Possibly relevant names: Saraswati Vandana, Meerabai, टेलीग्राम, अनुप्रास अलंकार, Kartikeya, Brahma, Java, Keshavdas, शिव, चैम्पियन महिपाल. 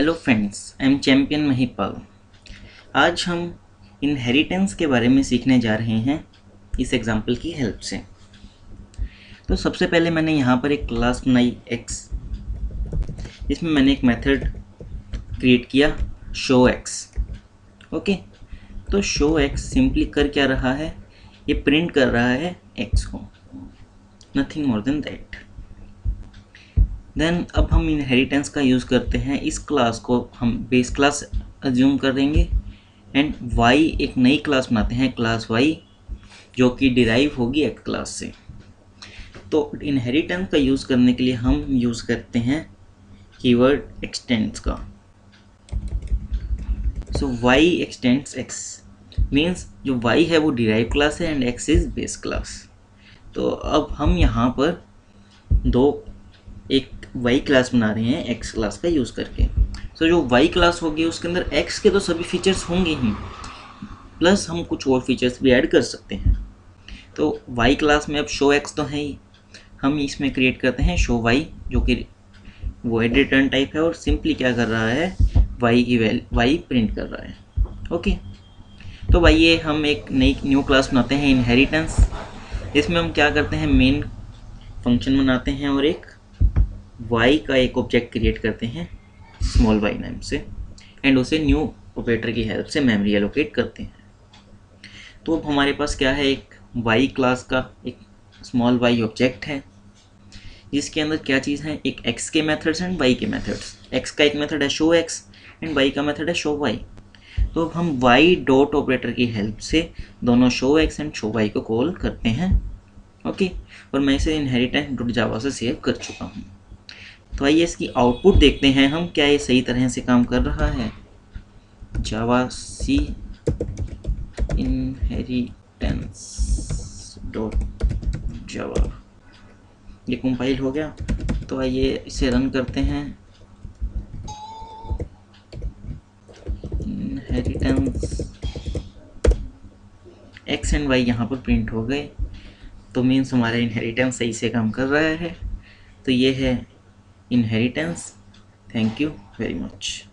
Hello friends, I am चैम्पियन महिपाल। आज हम inheritance के बारे में सीखने जा रहे हैं इस एग्जाम्पल की हेल्प से। तो सबसे पहले मैंने यहाँ पर एक क्लास बनाई एक्स, जिसमें मैंने एक मेथड क्रिएट किया शो एक्स। ओके, तो शो एक्स सिंपली कर क्या रहा है, ये प्रिंट कर रहा है एक्स को, nothing more than that. Then अब हम इनहेरिटेंस का यूज़ करते हैं। इस क्लास को हम बेस क्लास अज्यूम कर देंगे एंड वाई एक नई क्लास बनाते हैं, क्लास वाई, जो कि डिराइव होगी एक्स क्लास से। तो इनहेरिटेंस का यूज़ करने के लिए हम यूज़ करते हैं कीवर्ड एक्सटेंड्स का। So Y extends X means जो वाई है वो डिराइव क्लास है and X is base class. तो अब हम यहाँ पर दो एक वाई क्लास बना रहे हैं एक्स क्लास का यूज़ करके। सो जो वाई क्लास होगी उसके अंदर एक्स के तो सभी फीचर्स होंगे ही, प्लस हम कुछ और फीचर्स भी ऐड कर सकते हैं। तो वाई क्लास में अब शो एक्स तो है ही, हम इसमें क्रिएट करते हैं शो वाई, जो कि वॉइड रिटर्न टाइप है और सिंपली क्या कर रहा है, वाई की वैल्यू, वाई प्रिंट कर रहा है। ओके, तो भाई ये हम एक नई न्यू क्लास बनाते हैं इनहेरिटेंस। इसमें हम क्या करते हैं, मेन फंक्शन बनाते हैं और एक y का एक ऑब्जेक्ट क्रिएट करते हैं स्मॉल y नाम से, एंड उसे न्यू ऑपरेटर की हेल्प से मेमोरी एलोकेट करते हैं। तो अब हमारे पास क्या है, एक y क्लास का एक स्मॉल y ऑब्जेक्ट है, जिसके अंदर क्या चीज़ है, एक x के मेथड्स एंड y के मेथड्स। x का एक मेथड है शो x एंड y का मेथड है शो y। तो अब हम y डॉट ऑपरेटर की हेल्प से दोनों show x and show y को कॉल करते हैं। ओके, और मैं इसे इनहेरिटेंस डॉट जावा से सेव कर चुका हूँ। तो आइए इसकी आउटपुट देखते हैं हम, क्या ये सही तरह से काम कर रहा है। जावा सी इनहेरिटेंस डॉट जावा, ये कंपाइल हो गया। तो आइए इसे रन करते हैं। इनहेरिटेंस एक्स एंड वाई यहाँ पर प्रिंट हो गए, तो मीन्स हमारा इनहेरिटेंस सही से काम कर रहा है। तो ये है inheritance. Thank you very much.